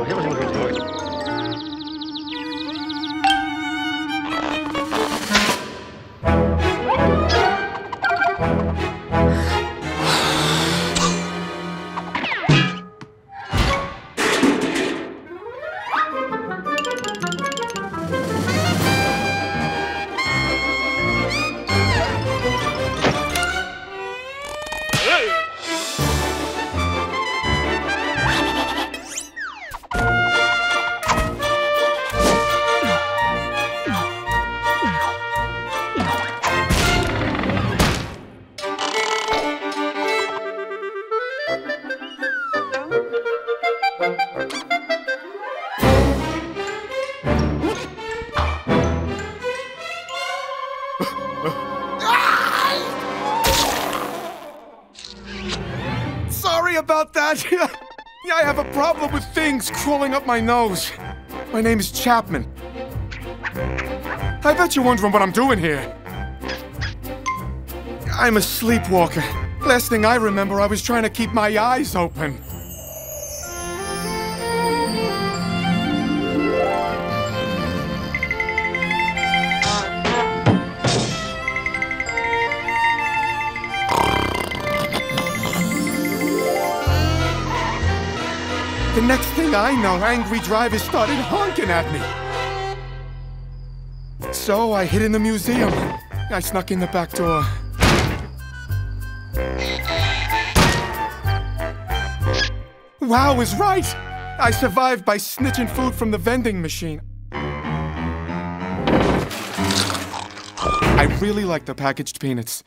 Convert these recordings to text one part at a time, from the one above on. I have a problem with things crawling up my nose. My name is Chapman. I bet you're wondering what I'm doing here. I'm a sleepwalker. Last thing I remember, I was trying to keep my eyes open. The next thing I know, angry drivers started honking at me. So I hid in the museum. I snuck in the back door. Wow is right! I survived by snitching food from the vending machine. I really like the packaged peanuts.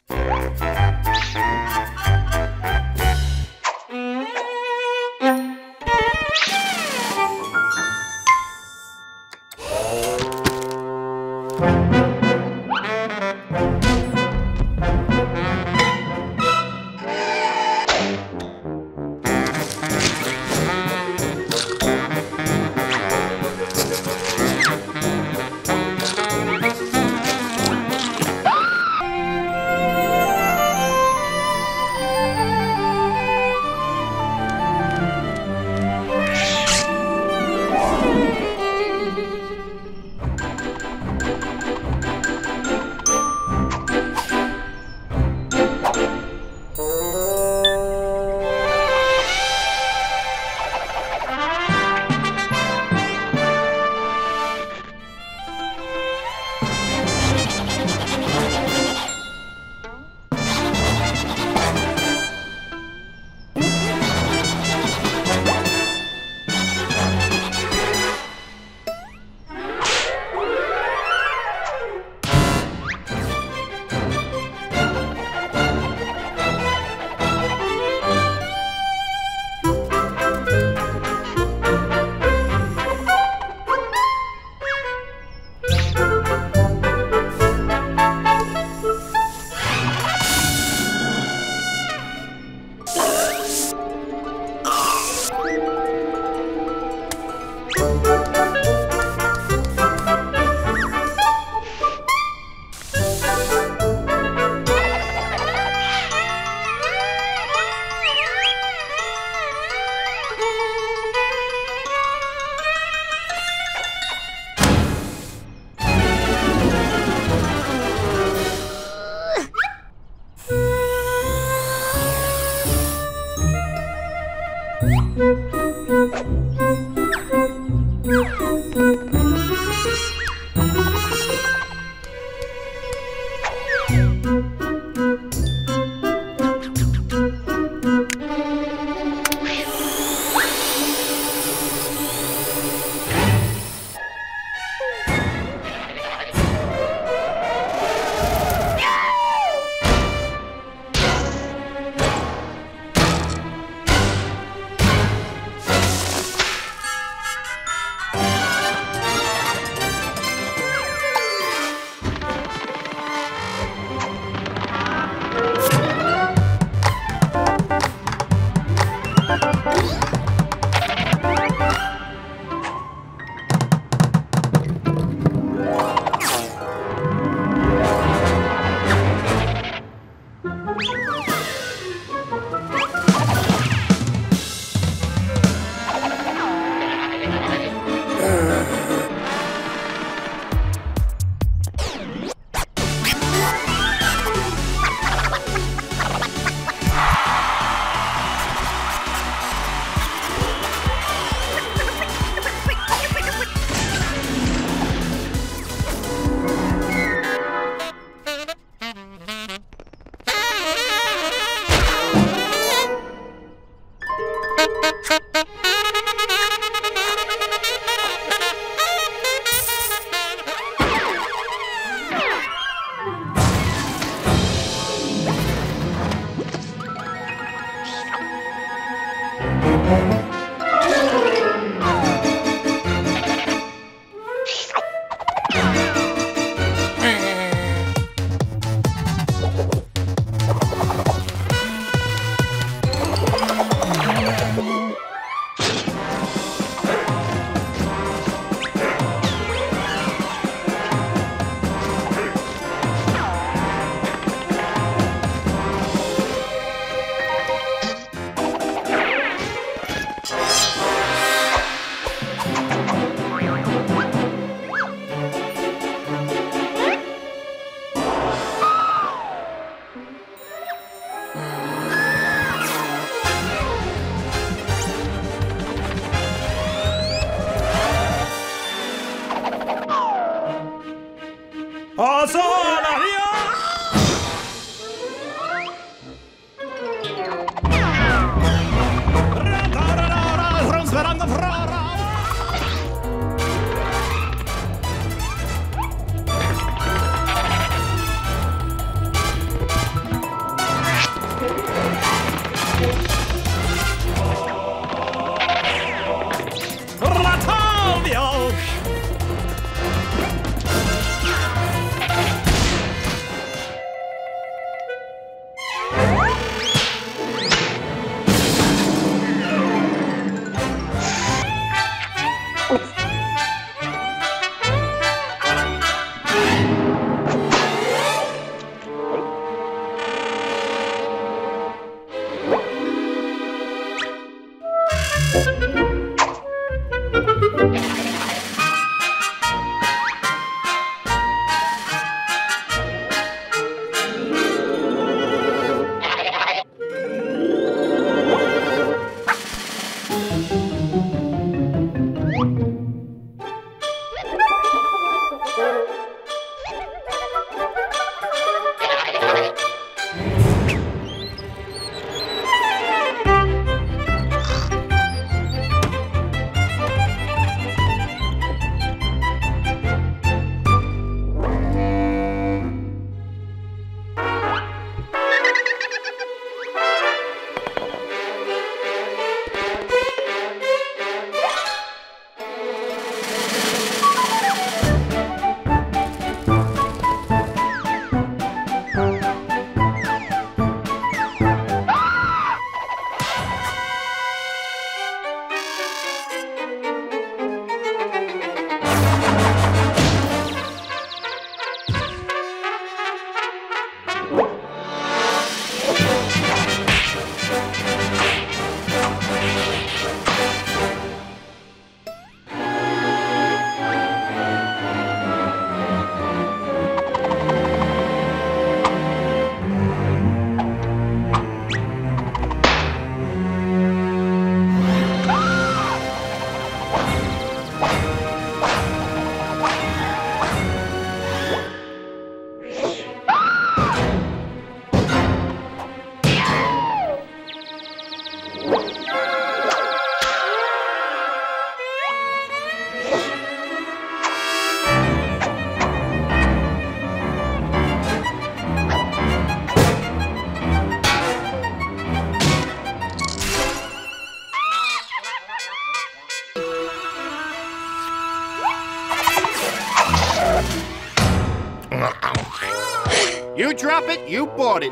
You drop it, you bought it.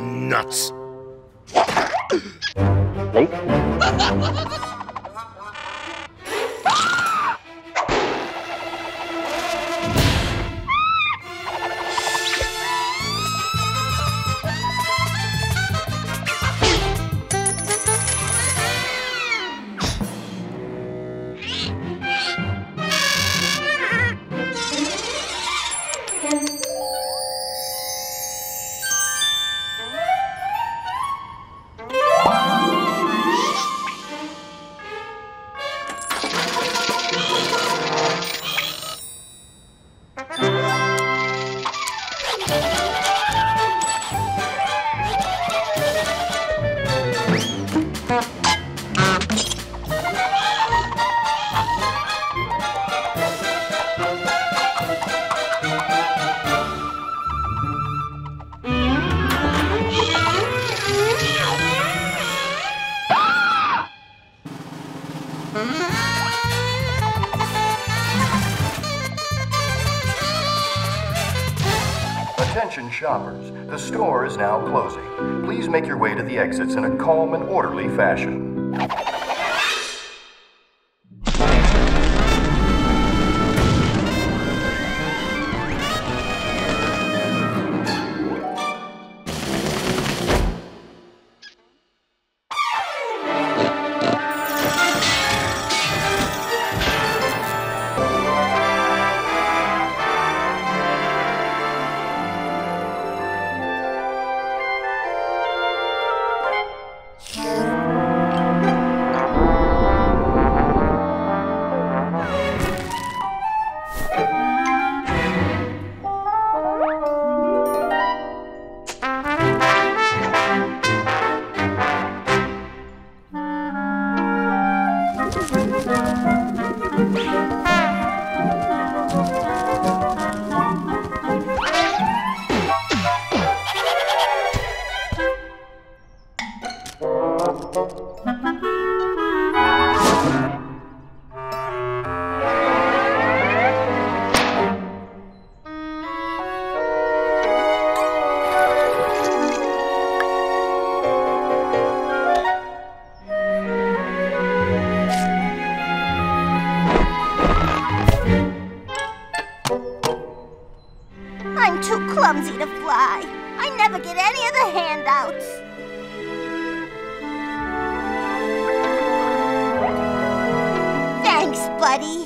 Nuts. Attention shoppers, the store is now closing. Please make your way to the exits in a calm and orderly fashion. never get any of the handouts. Thanks, buddy.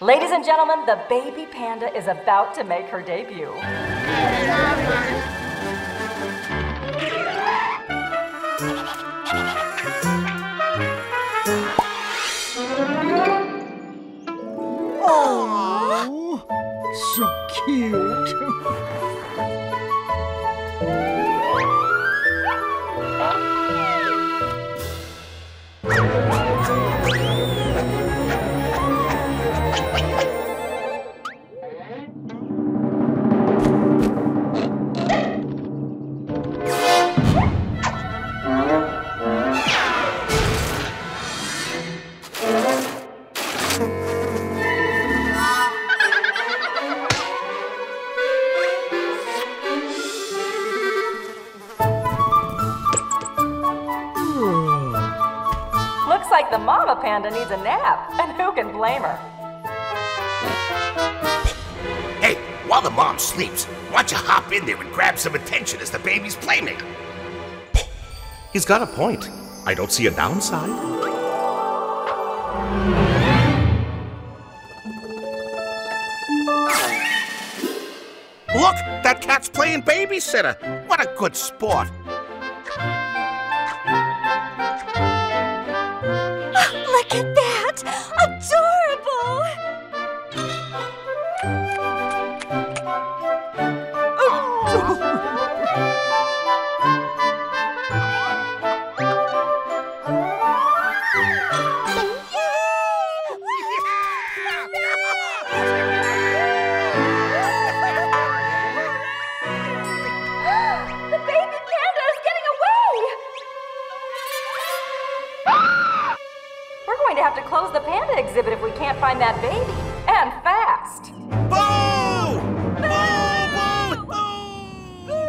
Ladies and gentlemen, the baby panda is about to make her debut. Oh, so cute. Looks like the mama panda needs a nap, and who can blame her? Hey, while the mom sleeps, why don't you hop in there and grab some attention as the baby's playmate? He's got a point. I don't see a downside. Look, that cat's playing babysitter. What a good sport. Look at that! Adorable! The baby panda is getting away! We're going to have to close the panda exhibit if we can't find that baby. And fast! Boo! Boo! Boo! Boo! Boo!